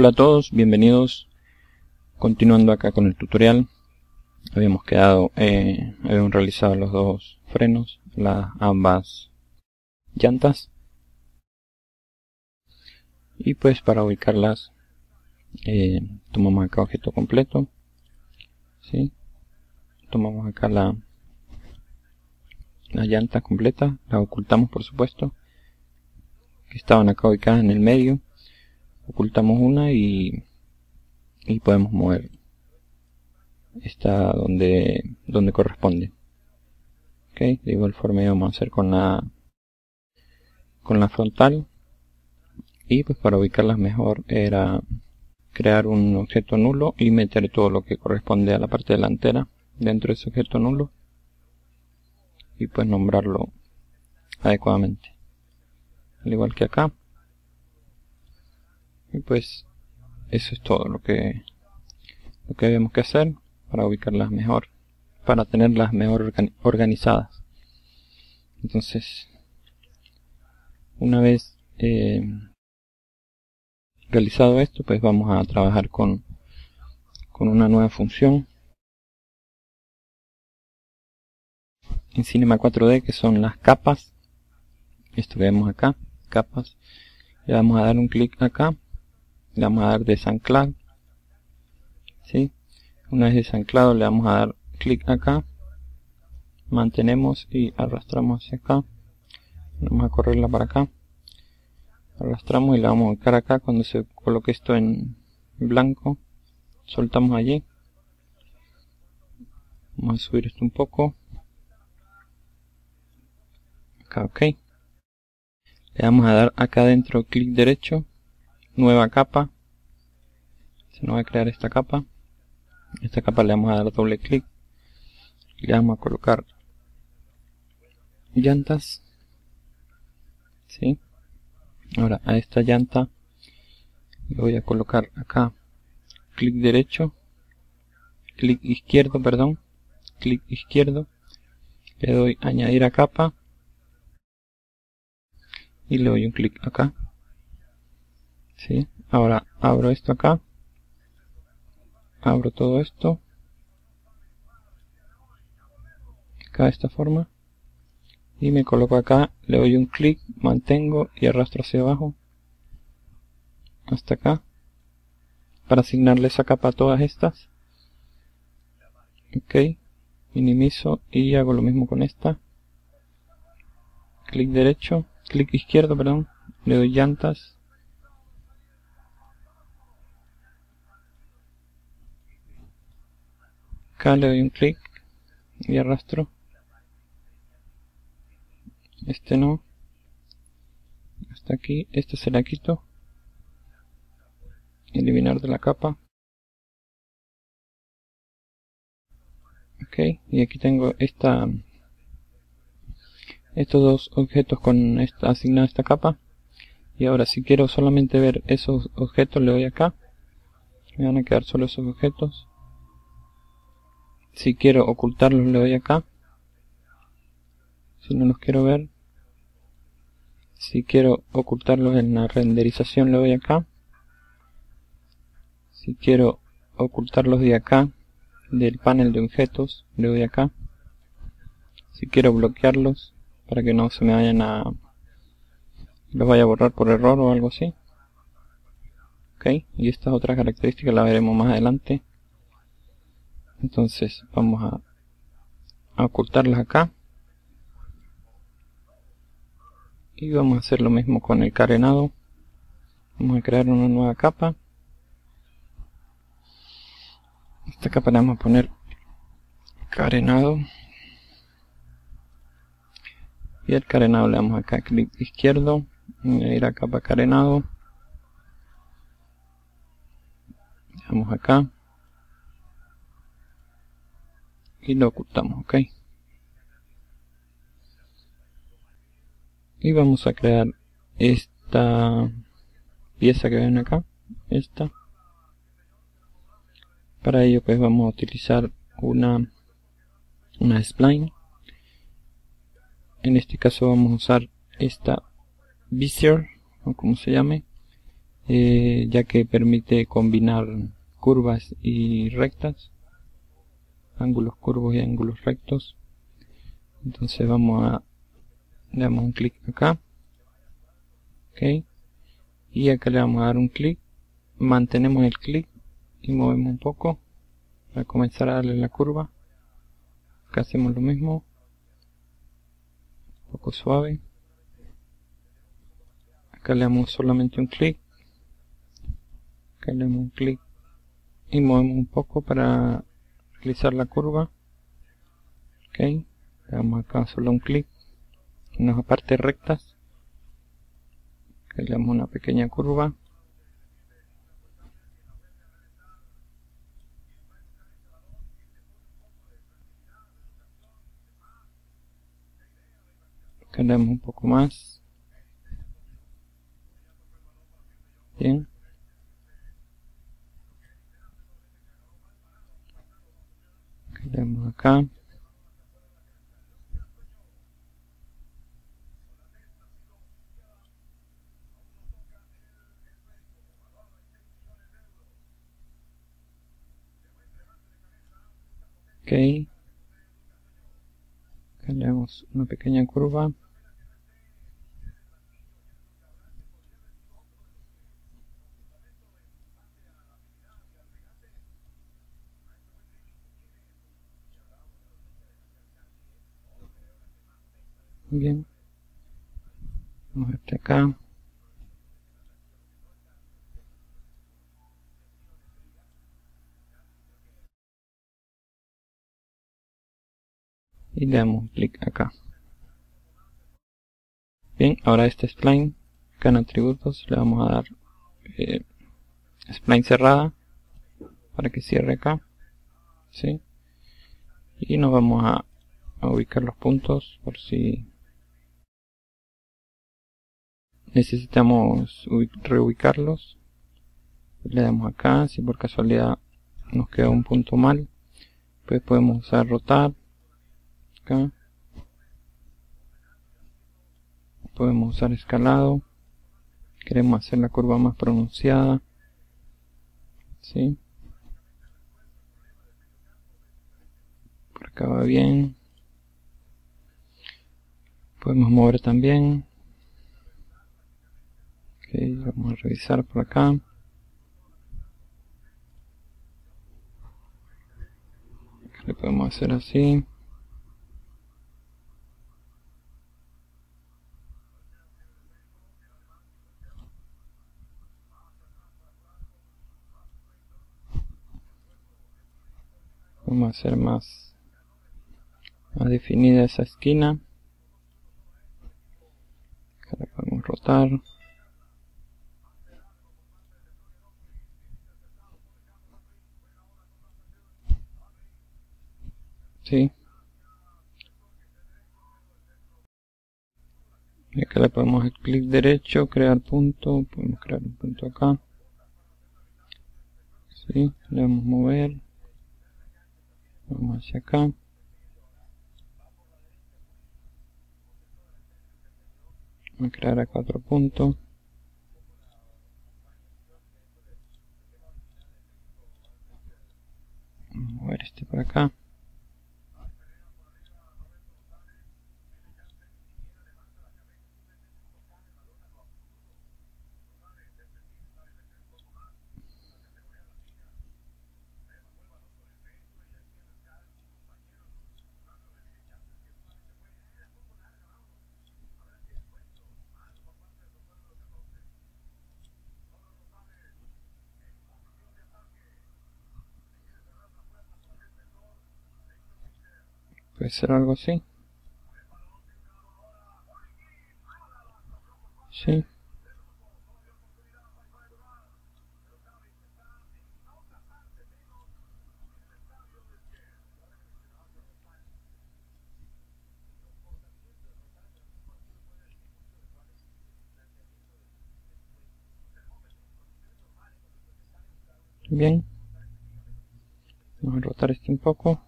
Hola a todos, bienvenidos. Continuando acá con el tutorial, habíamos realizado los dos frenos, ambas llantas, y pues para ubicarlas tomamos acá objeto completo, ¿sí? Tomamos acá la llanta completa, la ocultamos, por supuesto, que estaban acá ubicadas en el medio. Ocultamos una y podemos mover esta donde corresponde. Okay, de igual forma vamos a hacer con la frontal, y pues para ubicarlas mejor era crear un objeto nulo y meter todo lo que corresponde a la parte delantera dentro de ese objeto nulo y pues nombrarlo adecuadamente, al igual que acá. Y pues eso es todo lo que habíamos que hacer para ubicarlas mejor, para tenerlas mejor organizadas. Entonces, una vez realizado esto, pues vamos a trabajar con una nueva función en Cinema 4D, que son las capas. Esto que vemos acá, capas. Le vamos a dar un clic acá. Le vamos a dar desanclar, ¿sí? Una vez desanclado le vamos a dar clic acá, mantenemos y arrastramos hacia acá, vamos a correrla para acá, arrastramos y la vamos a ubicar acá. Cuando se coloque esto en blanco, soltamos allí, vamos a subir esto un poco, acá, ok, le vamos a dar acá adentro clic derecho, nueva capa. Se nos va a crear esta capa. Esta capa le vamos a dar doble clic, le vamos a colocar llantas, ¿sí? Ahora a esta llanta le voy a colocar acá clic derecho, clic izquierdo, perdón, clic izquierdo, le doy añadir a capa y le doy un clic acá. ¿Sí? Ahora abro esto acá, abro todo esto acá de esta forma y me coloco acá, le doy un clic, mantengo y arrastro hacia abajo hasta acá para asignarle esa capa a todas estas. Ok, minimizo y hago lo mismo con esta. Clic derecho, clic izquierdo, perdón, le doy llantas. Acá le doy un clic y arrastro. Este no. Hasta aquí. Este se la quito. Eliminar de la capa. Ok. Y aquí tengo estos dos objetos con asignada esta capa. Y ahora si quiero solamente ver esos objetos le doy acá. Me van a quedar solo esos objetos. Si quiero ocultarlos le doy acá. Si no los quiero ver. Si quiero ocultarlos en la renderización le doy acá. Si quiero ocultarlos de acá, del panel de objetos, le doy acá. Si quiero bloquearlos para que no se me vayan a... los vaya a borrar por error o algo así. Ok, y estas otras características las veremos más adelante. Entonces vamos a ocultarlas acá y vamos a hacer lo mismo con el carenado. Vamos a crear una nueva capa. Esta capa le vamos a poner carenado y al carenado le damos acá clic izquierdo, añadir a capa carenado, le damos acá y lo ocultamos, ok. Y vamos a crear esta pieza que ven acá, esta. Para ello pues vamos a utilizar una spline. En este caso vamos a usar esta bezier, o como se llame, ya que permite combinar curvas y rectas, ángulos curvos y ángulos rectos. Entonces vamos a, le damos un clic acá, ok, y acá le vamos a dar un clic, mantenemos el clic y movemos un poco para comenzar a darle la curva. Acá hacemos lo mismo, un poco suave. Acá le damos solamente un clic, acá le damos un clic y movemos un poco para realizar la curva, ok, le damos acá solo un clic, nos aparte rectas, acá le damos una pequeña curva, acá le damos un poco más, bien. Le damos acá, ok, acá le damos una pequeña curva, bien, vamos hasta acá, y le damos un clic acá, bien. Ahora este spline, acá en atributos le vamos a dar spline cerrada para que cierre acá, ¿sí? Y nos vamos a ubicar los puntos por si necesitamos reubicarlos. Le damos acá, si por casualidad nos queda un punto mal, pues podemos usar rotar, acá podemos usar escalado, queremos hacer la curva más pronunciada, ¿sí? Por acá va bien, podemos mover también. Okay, vamos a revisar por acá. Acá le podemos hacer así. Vamos a hacer más definida esa esquina. Acá la podemos rotar. Sí. Y acá le podemos hacer clic derecho, crear punto, podemos crear un punto acá, sí, le vamos a mover, vamos hacia acá, vamos a crear acá otro punto, vamos a mover este para acá. Puede ser algo así. Sí. Bien. Vamos a rotar este un poco.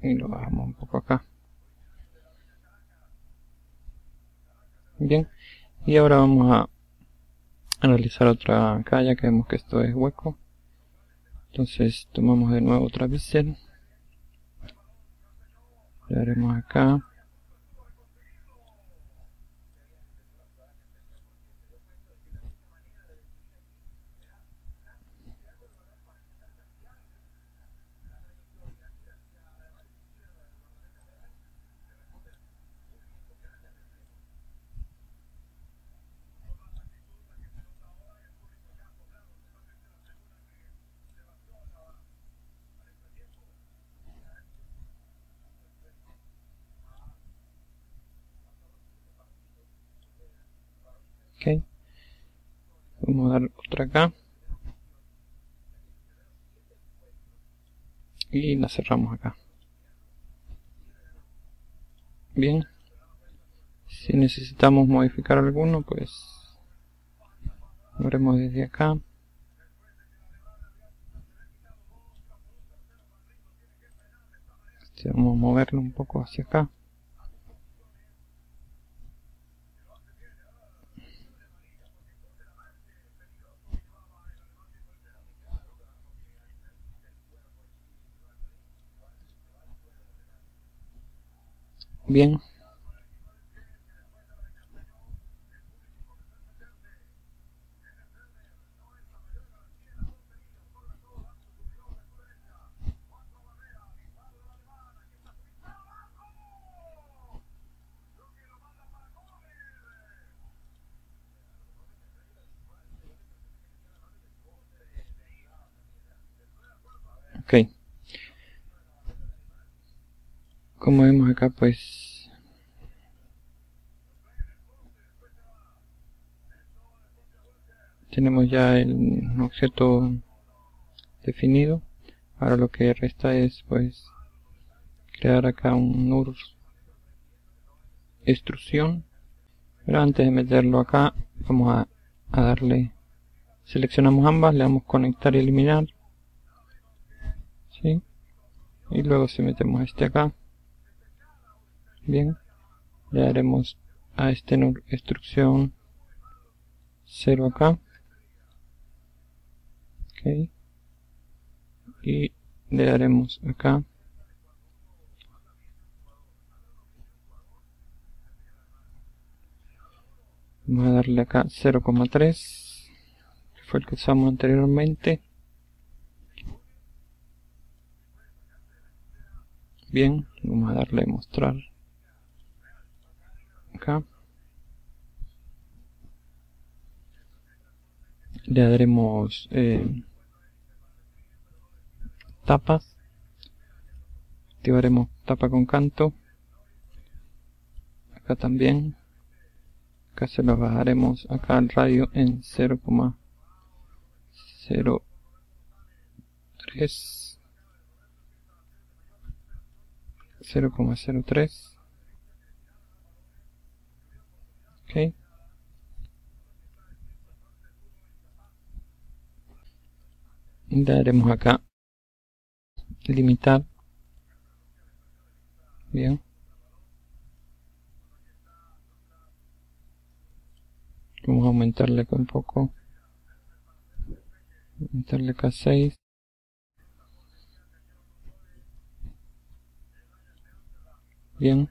Y lo bajamos un poco acá, Bien, y ahora vamos a realizar otra acá, ya que vemos que esto es hueco. Entonces tomamos de nuevo otra bezier, le haremos acá, ok, vamos a dar otra acá y la cerramos acá. Bien, si necesitamos modificar alguno, pues lo haremos desde acá. Vamos a moverlo un poco hacia acá. Bien, okay. Como vemos acá, pues tenemos ya el objeto definido. Ahora lo que resta es pues crear acá un NURBS extrusión, pero antes de meterlo acá vamos a darle, seleccionamos ambas, le damos conectar y eliminar, ¿sí? Y luego si metemos este acá, bien, le daremos a este extrusión 0 acá, ok, y le daremos acá, vamos a darle acá 0,3, que fue el que usamos anteriormente. Bien, vamos a darle a mostrar acá, le daremos tapas, activaremos tapa con canto acá también, acá se lo bajaremos acá al radio en 0,03, ok, y daremos acá limitar. Bien, vamos a aumentarle acá un poco, aumentarle acá 6, bien.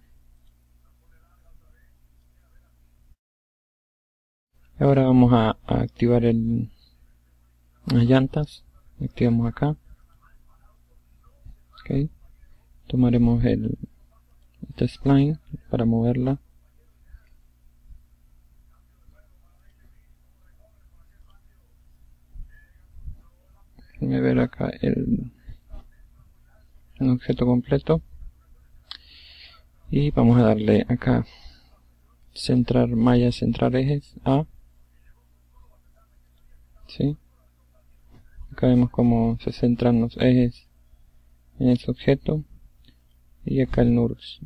Ahora vamos a activar las llantas, activamos acá, ok, tomaremos este spline para moverla, déjenme ver acá el objeto completo y vamos a darle acá centrar malla, centrar ejes a, ¿sí? Acá vemos cómo se centran los ejes en el objeto y acá el NURBS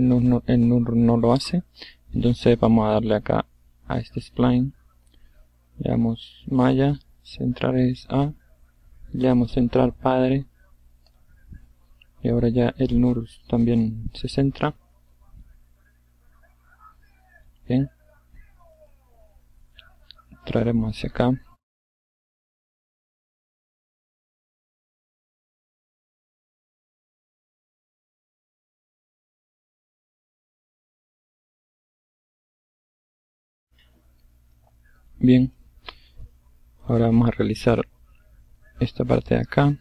no lo hace, entonces vamos a darle acá a este spline, le damos malla, centrar ejes a, le damos centrar padre y ahora ya el NURBS también se centra. Bien, traeremos hacia acá. Bien, ahora vamos a realizar esta parte de acá.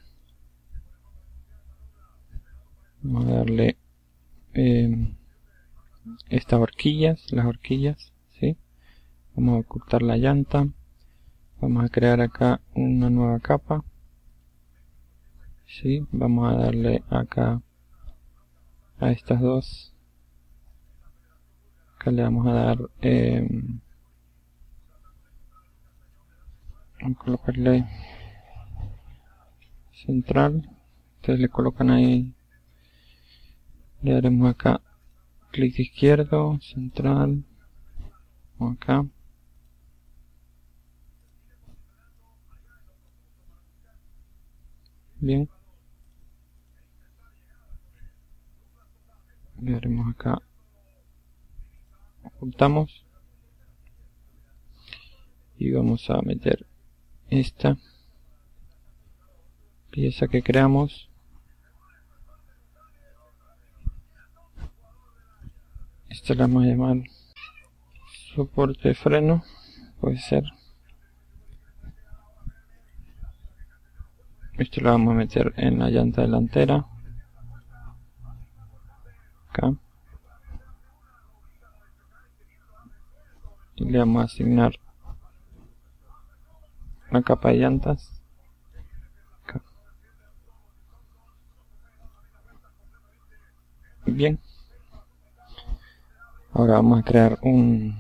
Vamos a darle estas horquillas, ¿sí? Vamos a ocultar la llanta. Vamos a crear acá una nueva capa, ¿sí? Vamos a darle acá a estas dos. Acá le vamos a dar... vamos a colocarle central. Ustedes le colocan ahí, le daremos acá clic izquierdo, central, o acá. Bien, le daremos acá, ocultamos y vamos a meter esta pieza que creamos, esta la vamos a llamar soporte de freno, puede ser. Esto lo vamos a meter en la llanta delantera, acá, y le vamos a asignar una capa de llantas acá. Bien, ahora vamos a crear un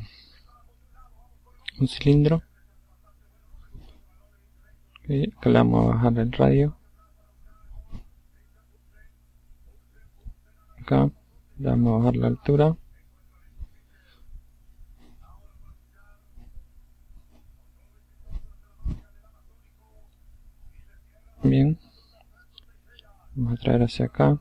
cilindro. Okay, acá le vamos a bajar el radio, acá le vamos a bajar la altura. Bien, vamos a traer hacia acá.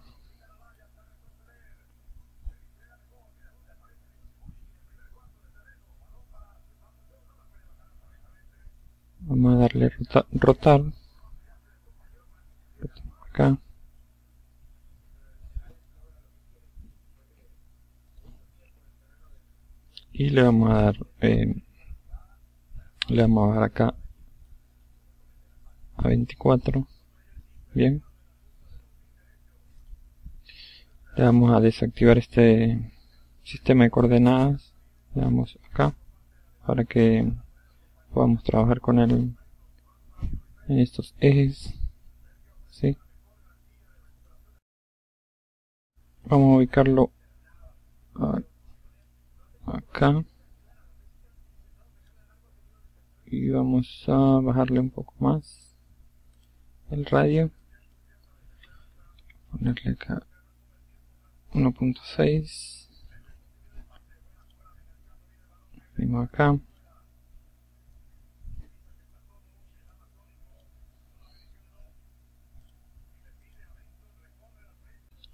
Vamos a darle rotar. Acá. Y le vamos a dar, le vamos a bajar acá a 24. Bien, le vamos a desactivar este sistema de coordenadas, le damos acá para que podamos trabajar con él en estos ejes, ¿sí? Vamos a ubicarlo acá y vamos a bajarle un poco más el radio, ponerle acá 1.6, venimos acá,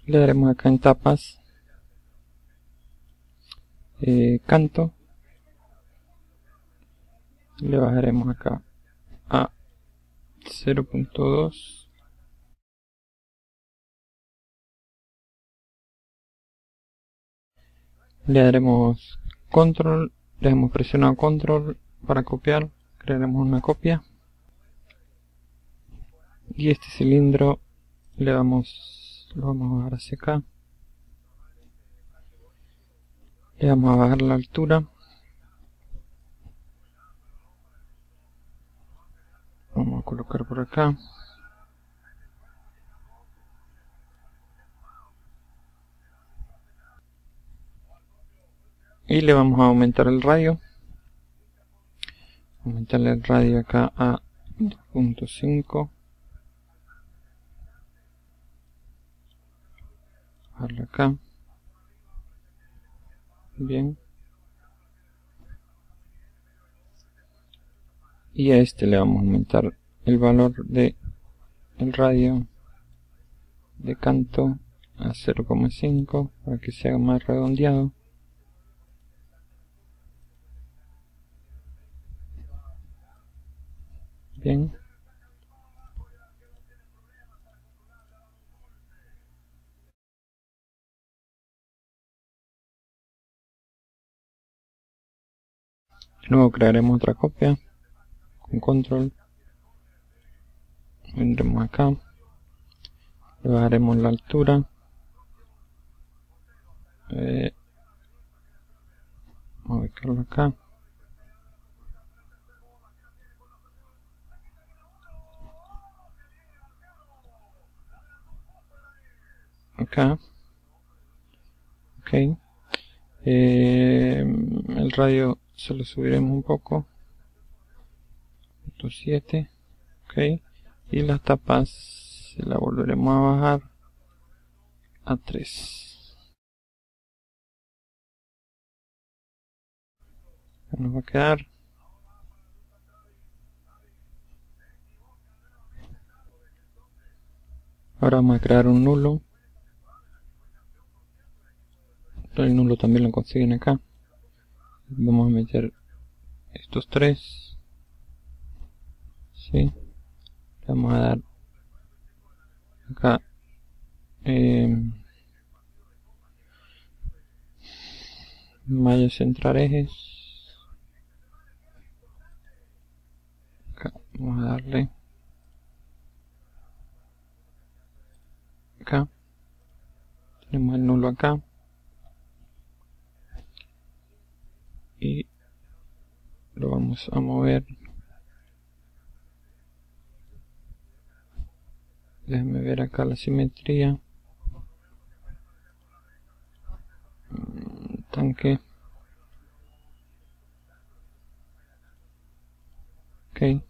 le daremos acá en tapas, canto, le bajaremos acá a 0.2. Le daremos control, le hemos presionado control para copiar, crearemos una copia y este cilindro le vamos, lo vamos a bajar hacia acá, le vamos a bajar la altura. Vamos a colocar por acá. Y le vamos a aumentar el radio. Aumentarle el radio acá a 2.5. Bajarlo acá. Bien. Y a este le vamos a aumentar el valor de el radio de canto a 0.5 para que sea más redondeado. Bien. Luego crearemos otra copia con control, vendremos acá, le bajaremos la altura, vamos a ubicarlo acá, ok, el radio se lo subiremos un poco, 7, ok, y las tapas se las volveremos a bajar a 3. Nos va a quedar ahora. Vamos a crear un nulo. El nulo también lo consiguen acá. Vamos a meter estos 3, ¿sí? Le vamos a dar acá, Maya centrar ejes, acá vamos a darle acá, tenemos el nulo acá. Y lo vamos a mover. Déjenme ver acá la simetría. Tanque. Ok.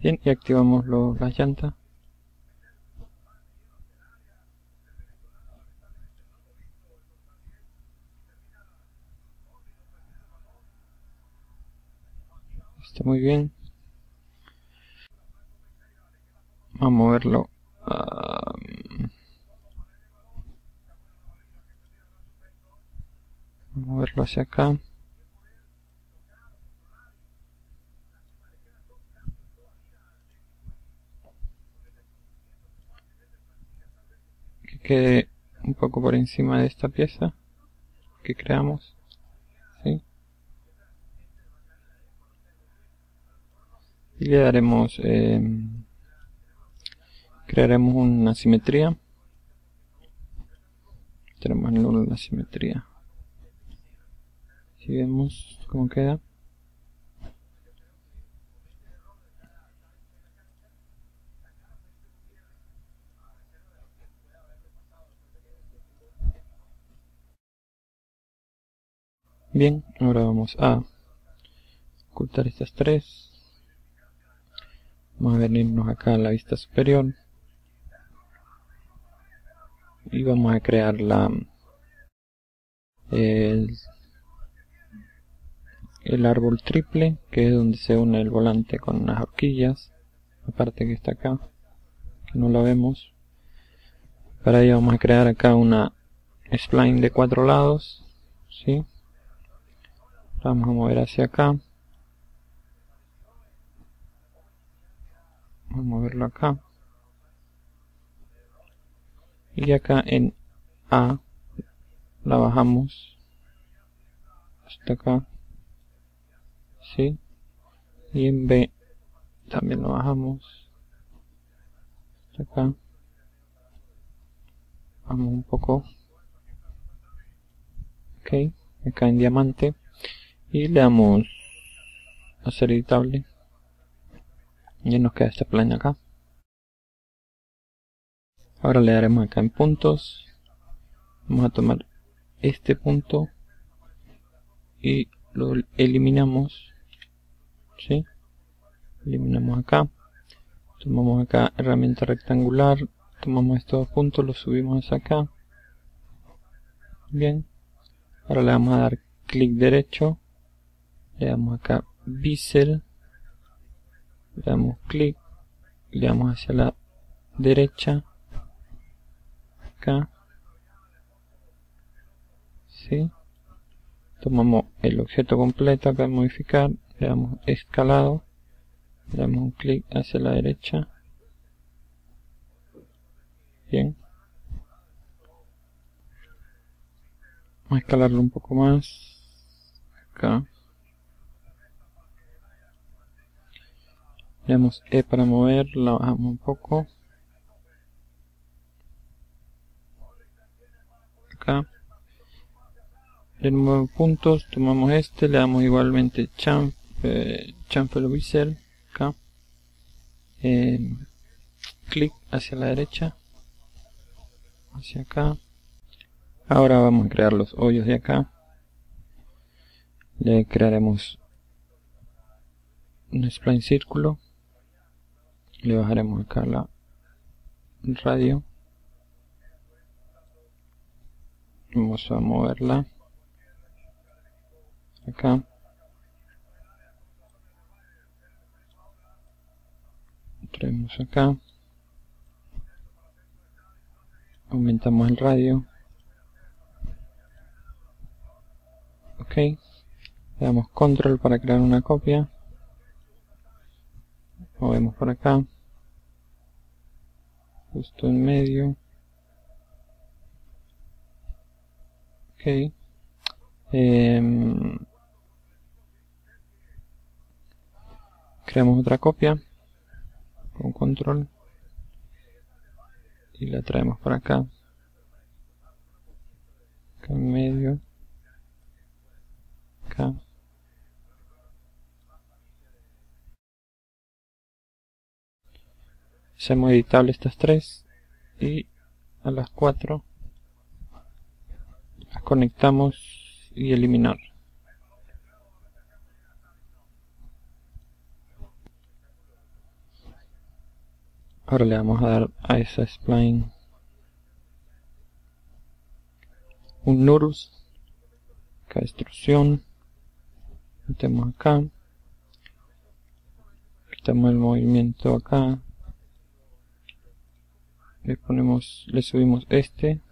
Bien, y activamos las llantas. Está muy bien. Vamos a moverlo. Vamos a moverlo hacia acá. Quede un poco por encima de esta pieza que creamos, ¿sí? Y le daremos, crearemos una simetría. Tenemos la simetría, si vemos cómo queda. Bien, ahora vamos a ocultar estas 3. Vamos a venirnos acá a la vista superior y vamos a crear el árbol triple, que es donde se une el volante con las horquillas, la parte que está acá, que no la vemos. Para ello vamos a crear acá una spline de 4 lados, ¿sí? Vamos a mover hacia acá, vamos a moverlo acá, y acá en A la bajamos hasta acá, ¿sí? Y en B también lo bajamos hasta acá, vamos un poco, ok, acá en diamante. Y le damos a hacer editable. Ya nos queda esta plana acá. Ahora le daremos acá en puntos. Vamos a tomar este punto y lo eliminamos, ¿sí? Eliminamos acá. Tomamos acá herramienta rectangular. Tomamos estos dos puntos, los subimos hacia acá. Bien. Ahora le vamos a dar clic derecho, le damos acá bezier, le damos clic, le damos hacia la derecha, acá, ¿sí? Tomamos el objeto completo, acá modificar, le damos escalado, le damos un clic hacia la derecha, bien, vamos a escalarlo un poco más, acá, le damos E para mover, la bajamos un poco, acá, de nuevo puntos, tomamos este, le damos igualmente chamfer bezier, acá, clic hacia la derecha, hacia acá. Ahora vamos a crear los hoyos de acá, le crearemos un spline círculo, le bajaremos acá la radio, vamos a moverla acá, traemos acá, aumentamos el radio, ok, le damos control para crear una copia, movemos por acá, justo en medio, ok, creamos otra copia con control y la traemos para acá, acá en medio, acá, hacemos editable estas tres y a las 4 las conectamos y eliminar. Ahora le vamos a dar a esa spline un NURBS, acá extrusión, metemos acá, quitamos el movimiento acá, le ponemos, le subimos este,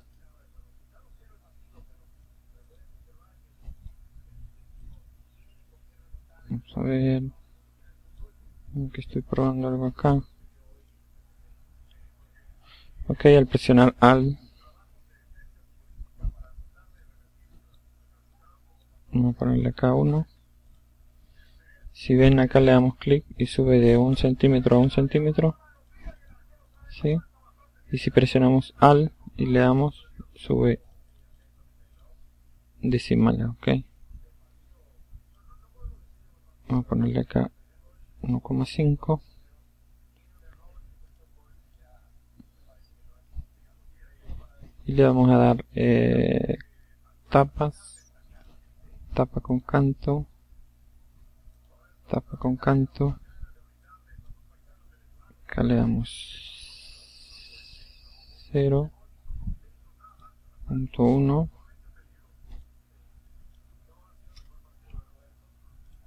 vamos a ver, que estoy probando algo acá. Ok, al presionar ALT, vamos a ponerle acá 1. Si ven acá le damos clic y sube de 1 centímetro a 1 centímetro. ¿Sí? Y si presionamos ALT y le damos, sube decimales, ok. Vamos a ponerle acá 1,5. Y le vamos a dar tapas, tapa con canto, tapa con canto, acá le damos 0.1,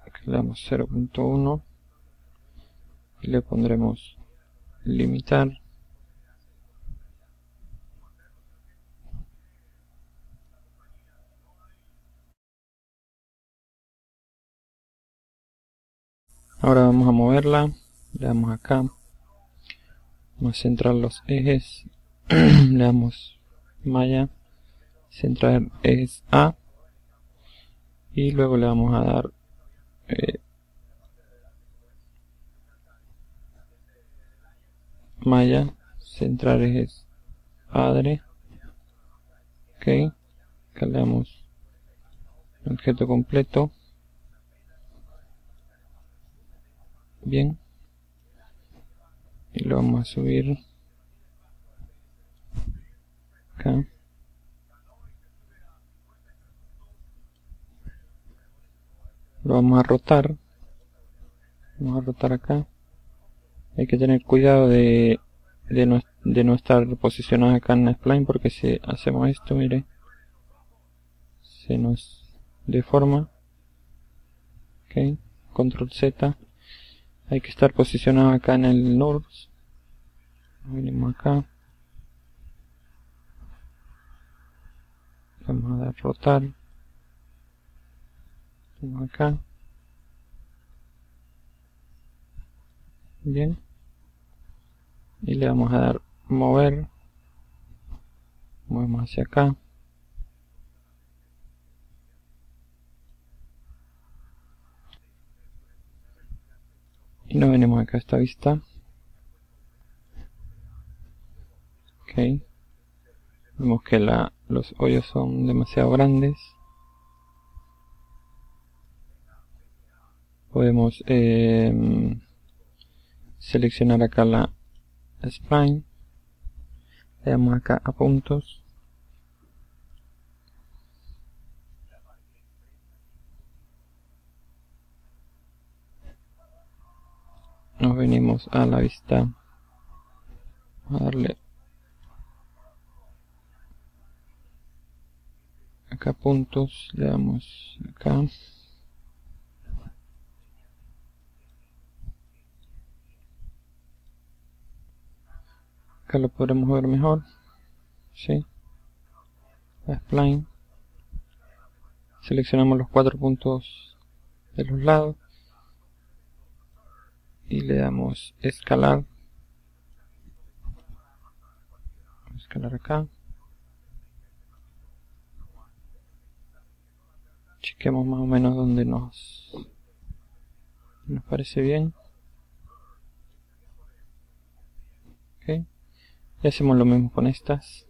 acá le damos 0.1 y le pondremos limitar. Ahora vamos a moverla, le damos acá, vamos a centrar los ejes, le damos Maya, centrar ejes A, y luego le vamos a dar Maya, centrar ejes padre, ok, acá le damos objeto completo. Bien, y lo vamos a subir acá, lo vamos a rotar acá, hay que tener cuidado de no estar posicionados acá en la spline porque si hacemos esto, mire, se nos deforma. Ok, control Z. Hay que estar posicionado acá en el NURBS. Venimos acá. Vamos a dar rotar. Venimos acá. Bien. Y le vamos a dar mover. Movemos hacia acá. Y nos venimos acá a esta vista. Ok. Vemos que los hoyos son demasiado grandes. Podemos seleccionar acá la spline. Le damos acá a puntos. Nos venimos a la vista, a darle acá puntos, le damos acá, acá lo podremos ver mejor, ¿sí? La spline, seleccionamos los 4 puntos de los lados, y le damos escalar, vamos a escalar acá, chequemos más o menos donde nos parece bien, ok, y hacemos lo mismo con estas,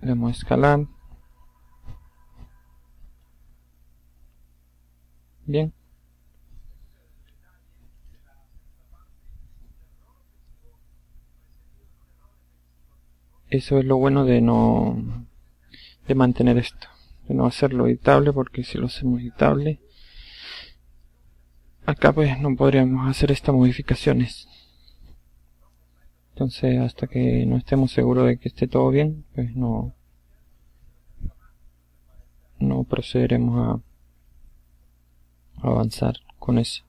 le damos escalar. Bien. Eso es lo bueno de mantener esto, de no hacerlo editable, porque si lo hacemos editable, acá pues no podríamos hacer estas modificaciones. Entonces, hasta que no estemos seguros de que esté todo bien, pues no procederemos a avanzar con eso.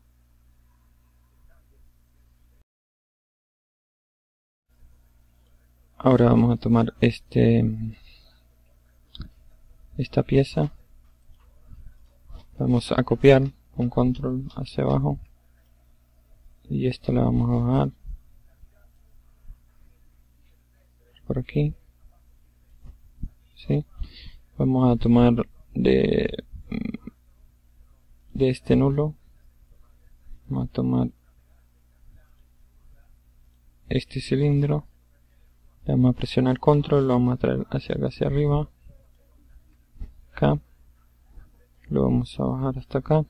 Ahora vamos a tomar esta pieza, vamos a copiar con control hacia abajo y esta la vamos a bajar por aquí, ¿sí? Vamos a tomar de este nulo, vamos a tomar este cilindro, le vamos a presionar control, lo vamos a traer hacia acá, hacia arriba, acá, lo vamos a bajar hasta acá,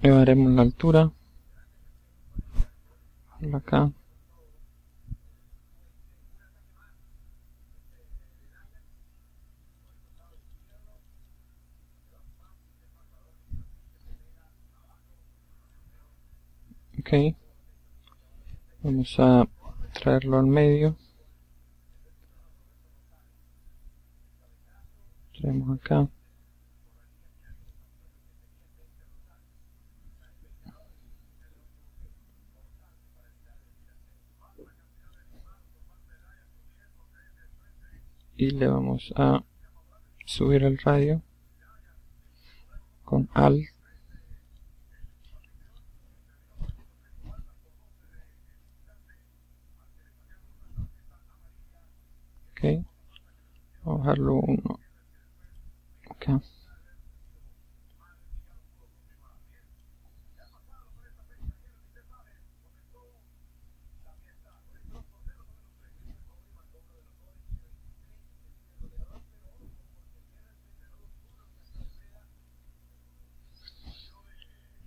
elevaremos la altura, acá. Ok, vamos a traerlo al medio, traemos acá, y le vamos a subir el radio con Alt. Okay. Vamos a bajarlo 1. Okay.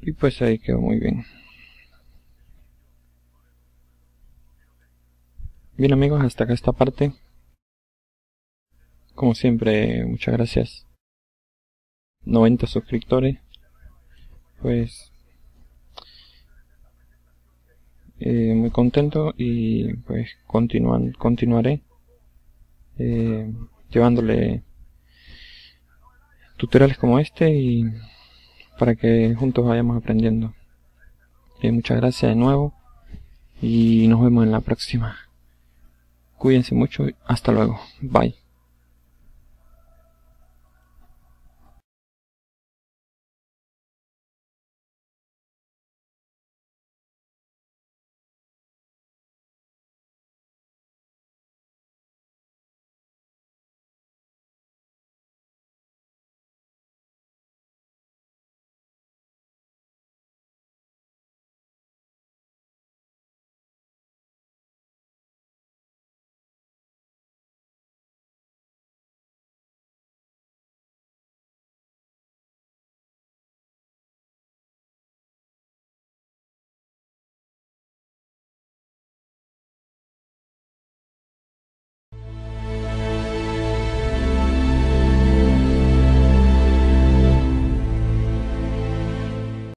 Y pues ahí quedó muy bien. Bien amigos, hasta acá esta parte. Como siempre, muchas gracias. 90 suscriptores, pues muy contento, y pues continuaré llevándole tutoriales como este, y para que juntos vayamos aprendiendo. Muchas gracias de nuevo y nos vemos en la próxima. Cuídense mucho, hasta luego, bye.